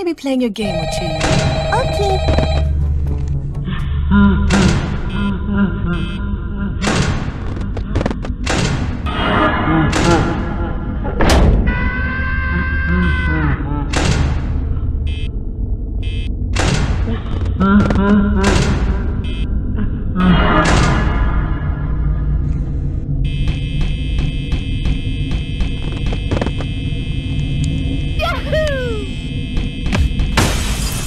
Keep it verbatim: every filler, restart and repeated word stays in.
Maybe playing a game or two. Okay. Yahoo!